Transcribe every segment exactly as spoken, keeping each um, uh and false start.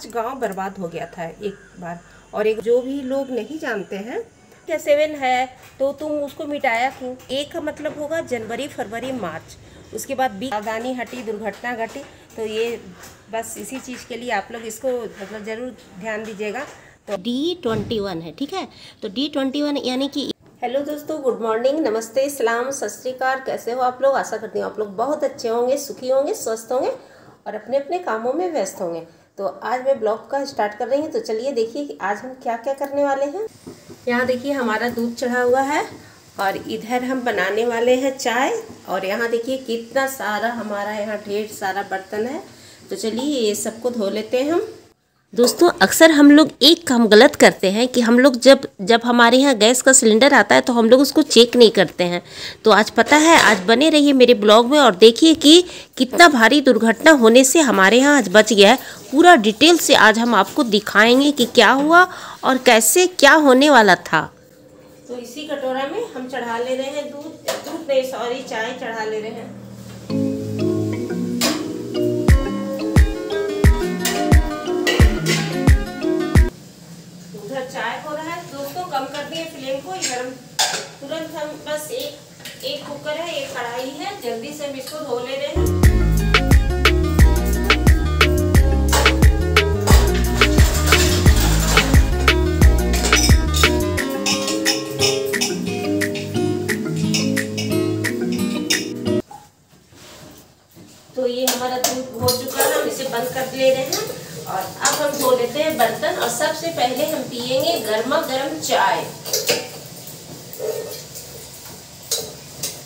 पांच गांव बर्बाद हो गया था एक बार। और एक जो भी लोग नहीं जानते हैं कि सेवन है तो तुम उसको मिटाया क्यों, एक का मतलब होगा जनवरी फरवरी मार्च, उसके बाद बी आदानी हटी दुर्घटना घटी। तो ये बस इसी चीज़ के लिए आप लोग इसको मतलब ज़रूर ध्यान दीजिएगा। तो डी ट्वेंटी वन है, ठीक है, तो डी ट्वेंटी वन यानी कि। हेलो दोस्तों, गुड मॉर्निंग, नमस्ते, सलाम, सत श्री अकाल। कैसे हो आप लोग? आशा करती हूँ आप लोग बहुत अच्छे होंगे, सुखी होंगे, स्वस्थ होंगे और अपने अपने कामों में व्यस्त होंगे। तो आज मैं ब्लॉग का स्टार्ट कर रही हूँ। तो चलिए देखिए कि आज हम क्या क्या करने वाले हैं। यहाँ देखिए हमारा दूध चढ़ा हुआ है और इधर हम बनाने वाले हैं चाय। और यहाँ देखिए कितना सारा हमारा यहाँ ढेर सारा बर्तन है। तो चलिए ये सबको धो लेते हैं हम। दोस्तों अक्सर हम लोग एक काम गलत करते हैं कि हम लोग जब जब हमारे यहाँ गैस का सिलेंडर आता है तो हम लोग उसको चेक नहीं करते हैं। तो आज पता है, आज बने रहिए मेरे ब्लॉग में और देखिए कि कितना भारी दुर्घटना होने से हमारे यहाँ आज बच गया है। पूरा डिटेल से आज हम आपको दिखाएंगे कि क्या हुआ और कैसे क्या होने वाला था। तो इसी कटोरा में हम चढ़ा ले रहे हैं दूध, दूध नहीं सॉरी चाय चढ़ा ले रहे हैं। तुरंत हम बस एक एक कुकर है, एक कढ़ाई है, जल्दी से हम इसको धो ले रहे हैं। तो ये हमारा दूध हो चुका है, हम इसे बंद कर ले रहे हैं और अब हम धो लेते हैं बर्तन। और सबसे पहले हम पिएंगे गर्मा गर्म चाय,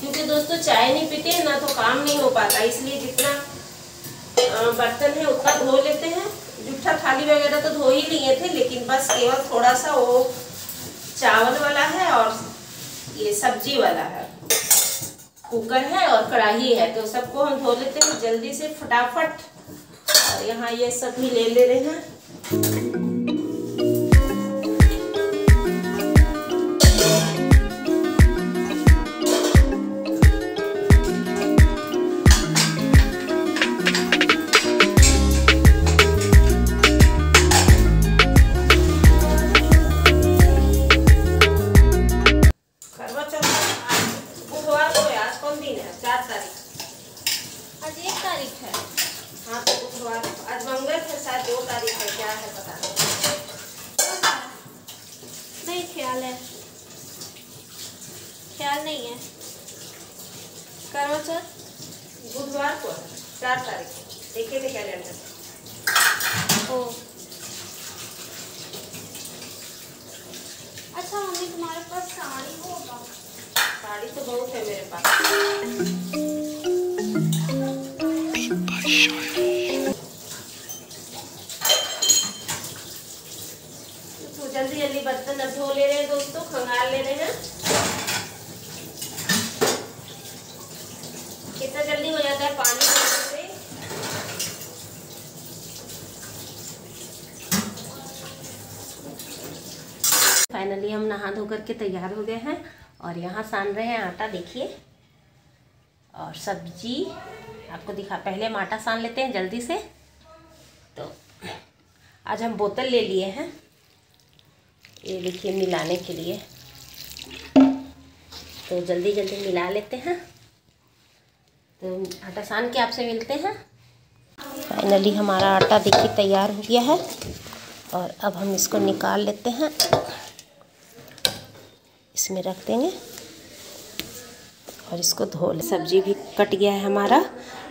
क्योंकि दोस्तों चाय नहीं पीते हैं ना तो काम नहीं हो पाता, इसलिए जितना बर्तन है उतना धो लेते हैं। जूठा थाली वगैरह तो धो ही लिए थे, लेकिन बस केवल थोड़ा सा वो चावल वाला है और ये सब्जी वाला है, कुकर है और कढ़ाई है, तो सबको हम धो लेते हैं जल्दी से फटाफट। और यहाँ ये सब भी ले ले रहे हैं। ख्याल नहीं है, करवा चौथ बुधवार को चार तारीख देखे थे कैलेंडर। ओ अच्छा मम्मी, तुम्हारे पास साड़ी होगा? साड़ी तो बहुत है मेरे पास। तो जल्दी जल्दी बर्तन अब धो ले रहे हैं दोस्तों, खंगाल ले रहे हैं। कितना जल्दी हो जाता है पानी से। फाइनली हम नहा धो करके तैयार हो गए हैं और यहाँ सान रहे हैं आटा, देखिए। और सब्जी आपको दिखा, पहले हम आटा सान लेते हैं जल्दी से। तो आज हम बोतल ले लिए हैं, ये देखिए, मिलाने के लिए, तो जल्दी जल्दी मिला लेते हैं। तो आटा सान के आपसे मिलते हैं। फाइनली हमारा आटा देखिए तैयार हो गया है और अब हम इसको निकाल लेते हैं, इसमें रख देंगे और इसको धो ले। सब्जी भी कट गया है हमारा,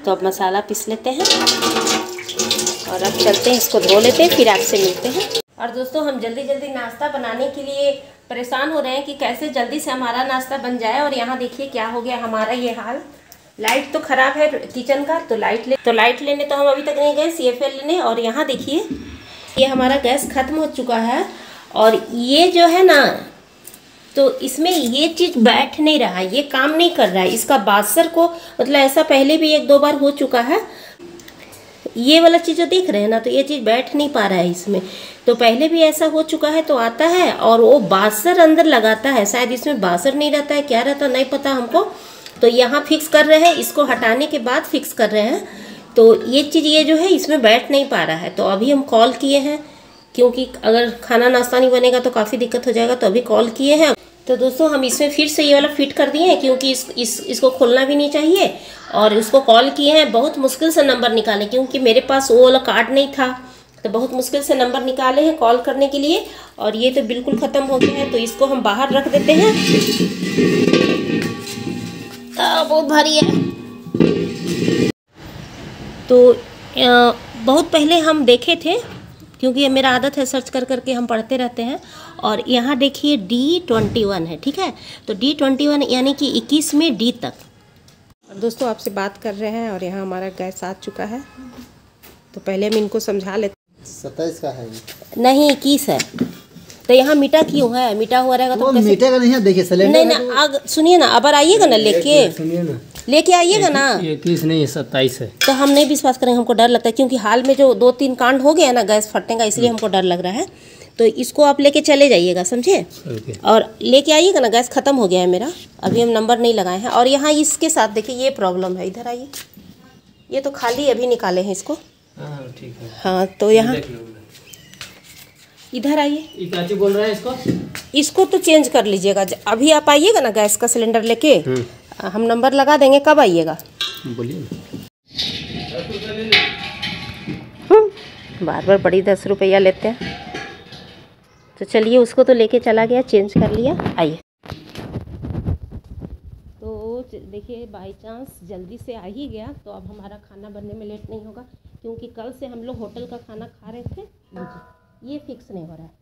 तो अब मसाला पीस लेते हैं और अब चलते हैं इसको धो लेते हैं, फिर आपसे मिलते हैं। और दोस्तों हम जल्दी जल्दी नाश्ता बनाने के लिए परेशान हो रहे हैं कि कैसे जल्दी से हमारा नाश्ता बन जाए। और यहाँ देखिए क्या हो गया हमारा ये हाल। लाइट तो ख़राब है किचन का, तो लाइट ले तो लाइट लेने तो हम अभी तक नहीं गए, सी एफ एल लेने। और यहाँ देखिए ये हमारा गैस ख़त्म हो चुका है और ये जो है ना, तो इसमें ये चीज़ बैठ नहीं रहा, ये काम नहीं कर रहा है। इसका बासर को मतलब ऐसा पहले भी एक दो बार हो चुका है, ये वाला चीज़ जो देख रहे हैं ना, तो ये चीज़ बैठ नहीं पा रहा है इसमें। तो पहले भी ऐसा हो चुका है, तो आता है और वो बासर अंदर लगाता है, शायद इसमें बासर नहीं रहता है, क्या रहता है नहीं पता हमको। तो यहाँ फिक्स कर रहे हैं, इसको हटाने के बाद फिक्स कर रहे हैं। तो ये चीज़ ये जो है इसमें बैठ नहीं पा रहा है। तो अभी हम कॉल किए हैं क्योंकि अगर खाना नाश्ता नहीं बनेगा तो काफ़ी दिक्कत हो जाएगा, तो अभी कॉल किए हैं। तो दोस्तों हम इसमें फिर से ये वाला फिट कर दिए हैं क्योंकि इस, इस इसको खोलना भी नहीं चाहिए और उसको कॉल किए हैं। बहुत मुश्किल से नंबर निकाले क्योंकि मेरे पास वो वाला कार्ड नहीं था, तो बहुत मुश्किल से नंबर निकाले हैं कॉल करने के लिए। और ये तो बिल्कुल ख़त्म हो गया है, तो इसको हम बाहर रख देते हैं। आ, बहुत भारी है। तो आ, बहुत पहले हम देखे थे क्योंकि ये मेरा आदत है सर्च कर करके हम पढ़ते रहते हैं। और यहाँ देखिए डी ट्वेंटी वन है, ठीक है। तो डी ट्वेंटी वन यानी कि इक्कीस में डी तक। और दोस्तों आपसे बात कर रहे हैं और यहाँ हमारा गैस आ चुका है, तो पहले हम इनको समझा लेते। सत्ताईस का है नहीं, इक्कीस है। तो यहाँ मीठा क्यों है? मीठा हुआ रहेगा तो मीठा का नहीं है। देखिए सिलेंडर नहीं ना, आग सुनिए ना, अब आइएगा ना लेके लेके आइएगा ना। इक्कीस नहीं सत्ताईस है। तो हम नहीं विश्वास करेंगे, हमको डर लगता है क्योंकि हाल में जो दो तीन कांड हो गया ना गैस फटने का, इसलिए हमको डर लग रहा है। तो इसको आप लेके चले जाइएगा, समझे, और लेके आइएगा ना। गैस खत्म हो गया है मेरा, अभी हम नंबर नहीं लगाए हैं। और यहाँ इसके साथ देखिए ये प्रॉब्लम है, इधर आइए। ये तो खाली अभी निकाले हैं इसको, ठीक है। हाँ तो यहाँ इधर आइए, बोल रहा है इसको इसको तो चेंज कर लीजिएगा। अभी आप आइएगा ना गैस का सिलेंडर लेके, हम नंबर लगा देंगे। कब आइएगा बोलिए। बार बार बड़ी दस रुपया लेते हैं। तो चलिए, उसको तो लेके चला गया, चेंज कर लिया, आइए। तो देखिए बाय चांस जल्दी से आ ही गया, तो अब हमारा खाना बनने में लेट नहीं होगा क्योंकि कल से हम लोग होटल का खाना खा रहे थे। मुझे ये फिक्स नहीं हो रहा है।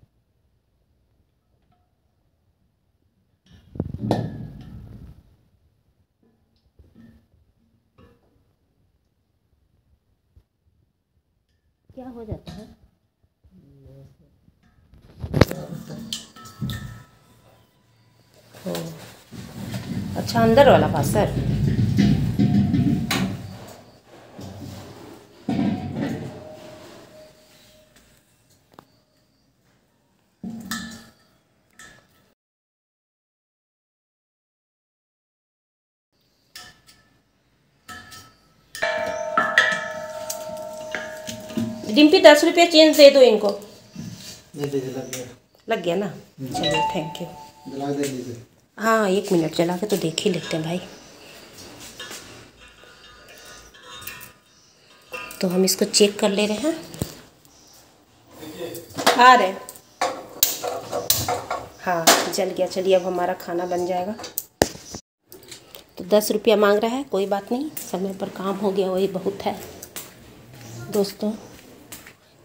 क्या हो जाता है ओ, अच्छा अंदर वाला पास सर। डिम्पी दस रुपया चेंज दे दो इनको। दे दे लग गया लग गया ना, चलिए थैंक यू। जला दे दीजिए। हाँ एक मिनट चला के तो देख ही लेते हैं भाई। तो हम इसको चेक कर ले रहे हैं, आ रहे। हाँ जल गया। चलिए अब हमारा खाना बन जाएगा। तो दस रुपया मांग रहा है, कोई बात नहीं, समय पर काम हो गया वही बहुत है। दोस्तों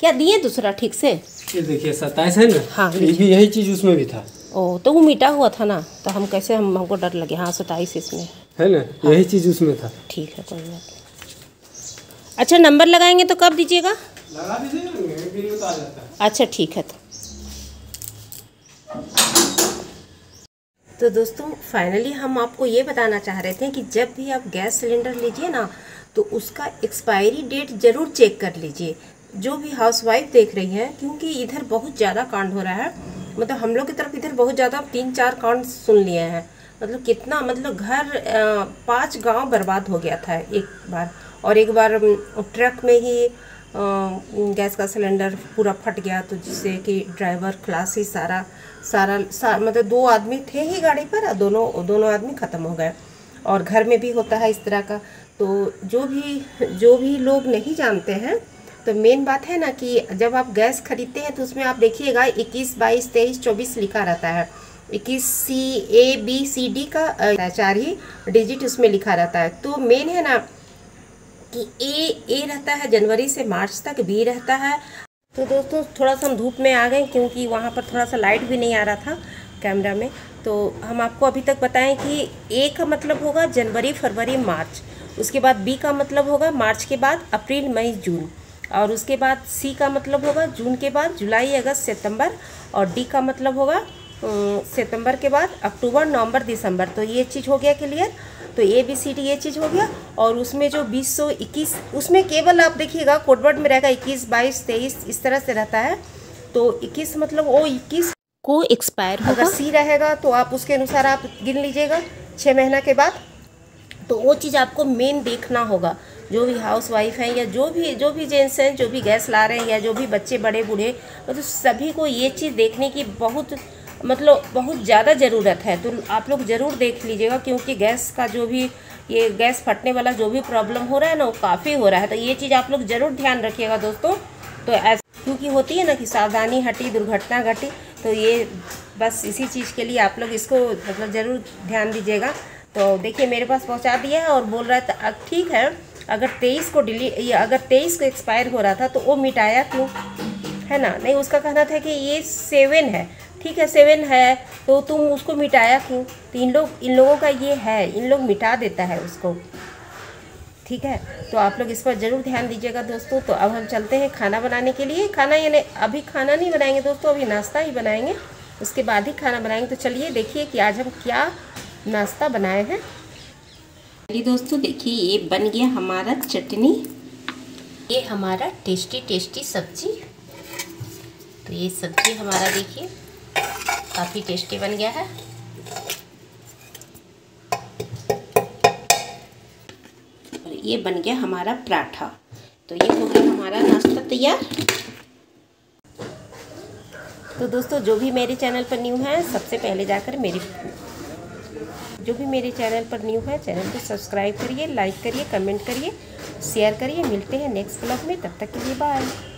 क्या दिए दूसरा ठीक से? ये देखिए सत्ताईस है ना। हाँ यही चीज़ उसमें भी था। ओ तो वो मीठा हुआ था ना, तो हम कैसे हम हमको डर लगे। हाँ सत्ताईस इसमें है ना। हाँ, यही चीज़ उसमें था, ठीक है कोई बात। अच्छा नंबर लगाएंगे तो कब दीजिएगा? लगा दीजिएगा। अच्छा ठीक है। तो तो दोस्तों फाइनली हम आपको ये बताना चाह रहे थे कि जब भी आप गैस सिलेंडर लीजिए ना, तो उसका एक्सपायरी डेट ज़रूर चेक कर लीजिए, जो भी हाउसवाइफ देख रही हैं, क्योंकि इधर बहुत ज़्यादा कांड हो रहा है। मतलब हम लोग की तरफ इधर बहुत ज़्यादा तीन चार कांड सुन लिए हैं। मतलब कितना, मतलब घर पांच गांव बर्बाद हो गया था एक बार। और एक बार ट्रक में ही गैस का सिलेंडर पूरा फट गया, तो जिससे कि ड्राइवर खलासी ही सारा सारा सा, मतलब दो आदमी थे ही गाड़ी पर और दोनों दोनों आदमी ख़त्म हो गए। और घर में भी होता है इस तरह का। तो जो भी जो भी लोग नहीं जानते हैं, तो मेन बात है ना कि जब आप गैस खरीदते हैं तो उसमें आप देखिएगा इक्कीस, बाईस, तेईस, चौबीस लिखा रहता है। इक्कीस सी ए बी सी डी का चार ही डिजिट उसमें लिखा रहता है। तो मेन है ना कि ए ए रहता है जनवरी से मार्च तक, बी रहता है। तो दोस्तों थोड़ा सा हम धूप में आ गए क्योंकि वहाँ पर थोड़ा सा लाइट भी नहीं आ रहा था कैमरा में। तो हम आपको अभी तक बताएं कि ए का मतलब होगा जनवरी फरवरी मार्च, उसके बाद बी का मतलब होगा मार्च के बाद अप्रैल मई जून, और उसके बाद सी का मतलब होगा जून के बाद जुलाई अगस्त सितंबर, और डी का मतलब होगा सितंबर के बाद अक्टूबर नवंबर दिसंबर। तो ये चीज़ हो गया क्लियर। तो ए बी सी डी ये चीज़ हो गया। और उसमें जो बीस सौ इक्कीस, उसमें केवल आप देखिएगा कोडवर्ड में रहेगा इक्कीस, बाईस, तेईस इस तरह से रहता है। तो इक्कीस मतलब वो इक्कीस को एक्सपायर होगा। अगर सी रहेगा तो आप उसके अनुसार आप गिन लीजिएगा छः महीना के बाद। तो वो चीज़ आपको मेन देखना होगा। जो भी हाउस वाइफ हैं या जो भी जो भी जेंट्स हैं, जो भी गैस ला रहे हैं या जो भी बच्चे बड़े बूढ़े, मतलब सभी को ये चीज़ देखने की बहुत मतलब बहुत ज़्यादा ज़रूरत है। तो आप लोग ज़रूर देख लीजिएगा, क्योंकि गैस का जो भी ये गैस फटने वाला जो भी प्रॉब्लम हो रहा है ना, वो काफ़ी हो रहा है। तो ये चीज़ आप लोग ज़रूर ध्यान रखिएगा दोस्तों। तो ऐसा क्योंकि होती है ना कि सावधानी हटी दुर्घटना घटी, तो ये बस इसी चीज़ के लिए आप लोग इसको मतलब ज़रूर ध्यान दीजिएगा। तो देखिए मेरे पास पहुंचा दिया है और बोल रहा था ठीक है, अगर तेईस को डिली ये अगर तेईस को एक्सपायर हो रहा था तो वो मिटाया क्यों, है ना। नहीं, उसका कहना था कि ये सेवन है, ठीक है सेवन है तो तुम उसको मिटाया क्यों। तो इन लोग इन लोगों का ये है, इन लोग मिटा देता है उसको, ठीक है। तो आप लोग इस पर ज़रूर ध्यान दीजिएगा दोस्तों। तो अब हम चलते हैं खाना बनाने के लिए। खाना यानी अभी खाना नहीं बनाएंगे दोस्तों, अभी नाश्ता ही बनाएंगे, उसके बाद ही खाना बनाएंगे। तो चलिए देखिए कि आज हम क्या नाश्ता बनाए हैं। चलिए दोस्तों देखिए ये बन गया हमारा चटनी, ये हमारा टेस्टी टेस्टी सब्जी। तो ये सब्जी हमारा देखिए काफ़ी टेस्टी बन गया है। ये बन गया हमारा पराठा। तो ये हो गया हमारा नाश्ता तैयार। तो दोस्तों जो भी मेरे चैनल पर न्यू है, सबसे पहले जाकर मेरे जो भी मेरे चैनल पर न्यू है चैनल को सब्सक्राइब करिए, लाइक करिए, कमेंट करिए, शेयर करिए। मिलते हैं नेक्स्ट ब्लॉग में, तब तक के लिए बाय।